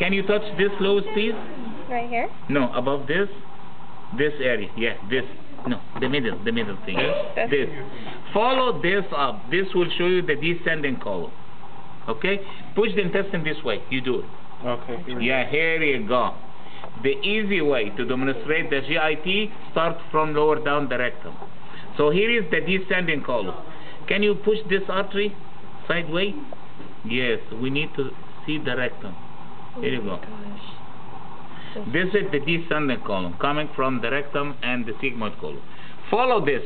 Can you touch this lobe, please? Right here? No, above this. This area, yeah, this. No, the middle thing. This. Follow this up. This will show you the descending colon. Okay? Push the intestine this way. You do it. Okay. Yeah, here you go. The easy way to demonstrate the GIT, start from lower down the rectum. So here is the descending colon. Can you push this artery sideways? Yes, we need to see the rectum. Here you go. This is the descending colon, coming from the rectum and the sigmoid colon. Follow this.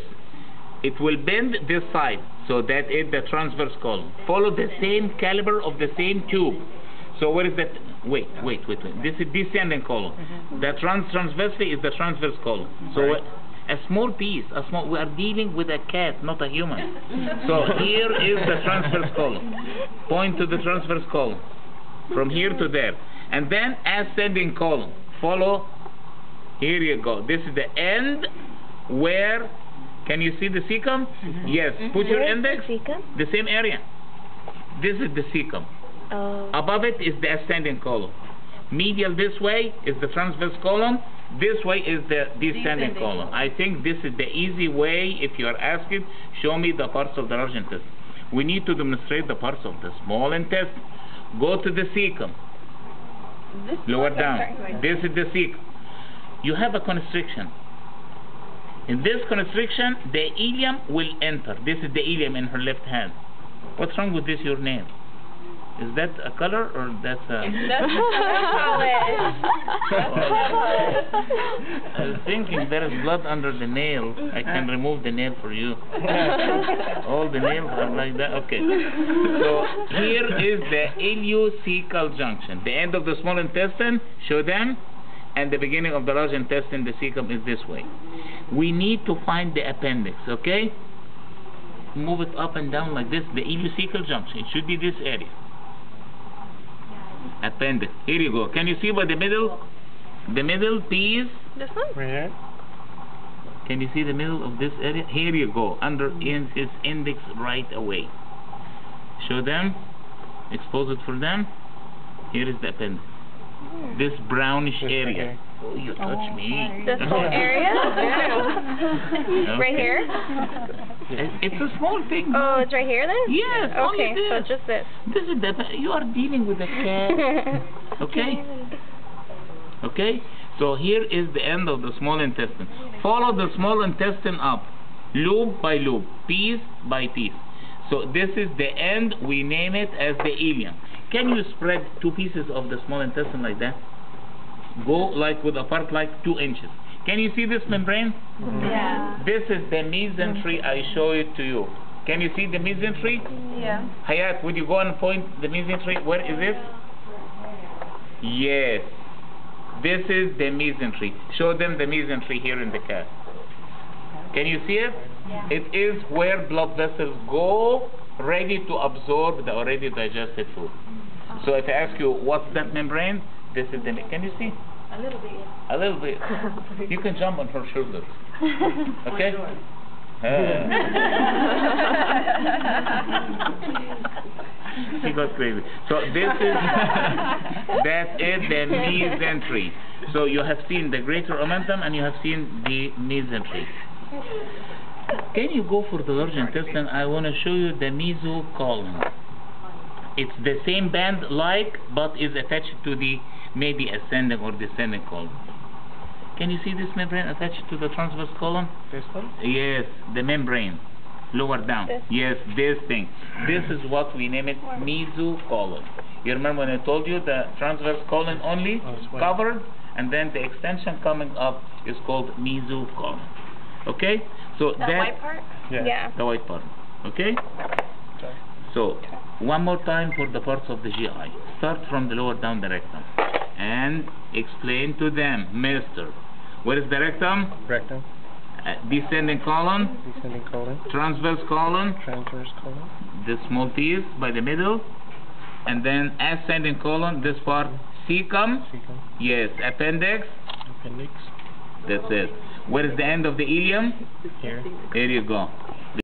It will bend this side, so that is the transverse colon. Follow the same caliber of the same tube. So where is that? Wait. This is descending colon. The transversely is the transverse colon. So a small piece, we are dealing with a cat, not a human. So here is the transverse colon. Point to the transverse colon. From here to there. And then ascending colon. Follow. Here you go. This is the end where, can you see the cecum? Yes. Put your index. The same area. This is the cecum. Above it is the ascending colon. Medial this way is the transverse colon. This way is the descending colon. I think this is the easy way. If you are asking, show me the parts of the large intestine. We need to demonstrate the parts of the small intestine. Go to the cecum. Lower down. This is the cecum. You have a constriction. In this constriction, the ileum will enter. This is the ileum in her left hand. What's wrong with this, your name? Is that a color or that's a... I was thinking there is blood under the nail. I can remove the nail for you. All the nails are like that. Okay. So here is the ileocecal junction. The end of the small intestine, show them, and the beginning of the large intestine, the cecum, is this way. We need to find the appendix, okay? Move it up and down like this. The ileocecal junction. It should be this area. Appendix. Here you go. Can you see by the middle? The middle piece. This one? Right here. Can you see the middle of this area? Here you go. Under his index right away. Show them. Expose it for them. Here is the appendix. This brownish area. Oh, you touch me. This whole area? Okay. Right here? It's a small thing. Oh, it's right here then? Yes, okay, only this. So it's just this. This is the, you are dealing with a cat. Okay? Okay? So here is the end of the small intestine. Follow the small intestine up, loop by loop, piece by piece. So this is the end, we name it as the ileum. Can you spread two pieces of the small intestine like that? Go like with apart like 2 inches. Can you see this membrane? Yeah. This is the mesentery. I show it to you. Can you see the mesentery? Yeah. Hayat, would you go and point the mesentery? Where is it? Yes. This is the mesentery. Show them the mesentery here in the cat. Can you see it? Yeah. It is where blood vessels go ready to absorb the already digested food. So if I ask you, what's that membrane? This is the, can you see? A little bit. A little bit. You can jump on her shoulders. Okay? She got crazy. So this is, that is the mesentery. So you have seen the greater omentum and you have seen the mesentery. Can you go for the large intestine? I want to show you the mesocolon. It's the same band like, but is attached to the maybe ascending or descending colon. Can you see this membrane attached to the transverse colon? This one? Yes, the membrane. Lower down. This. Yes, this thing. This is what we name it mesocolon. You remember when I told you the transverse colon only covered, and then the extension coming up is called mesocolon. Okay? So that white part? Yeah. The white part. Okay? So, one more time for the parts of the GI. Start from the lower down the rectum. And explain to them, Mr. Where is the rectum? Rectum. Descending colon? Descending colon. Transverse colon? Transverse colon. The small piece by the middle. And then ascending colon, this part, cecum? Cecum. Yes, appendix? Appendix. That's it. Where is the end of the ileum? Here. There you go.